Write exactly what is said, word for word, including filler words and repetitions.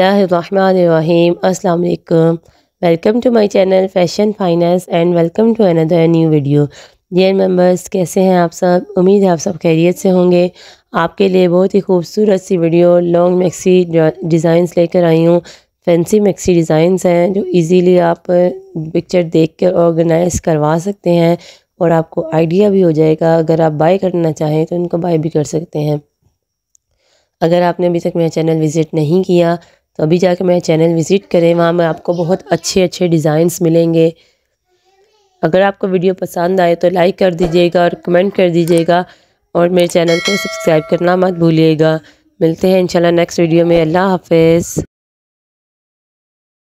बिस्मिल्लाहिर्रहमानिर्रहीम अस्सलाम वालेकुम। Welcome to my channel fashion finance and welcome to another new video. Dear members, कैसे हैं आप सब? उम्मीद है आप सब खैरियत से होंगे। आपके लिए बहुत ही खूबसूरत सी वीडियो लॉन्ग मैक्सी डिज़ाइंस लेकर आई हूँ। फैंसी मैक्सी डिज़ाइंस हैं जो इजीली आप पिक्चर देख कर ऑर्गेनाइज करवा सकते हैं और आपको आइडिया भी हो जाएगा। अगर आप बाय करना चाहें तो इनको बाय भी कर सकते हैं। अगर आपने अभी तक मेरा चैनल विज़िट नहीं किया तो अभी जाके मेरा चैनल विज़िट करें, वहाँ में आपको बहुत अच्छे अच्छे डिज़ाइंस मिलेंगे। अगर आपको वीडियो पसंद आए तो लाइक कर दीजिएगा और कमेंट कर दीजिएगा और मेरे चैनल को सब्सक्राइब करना मत भूलिएगा। मिलते हैं इंशाल्लाह नेक्स्ट वीडियो में। अल्लाह हाफिज़।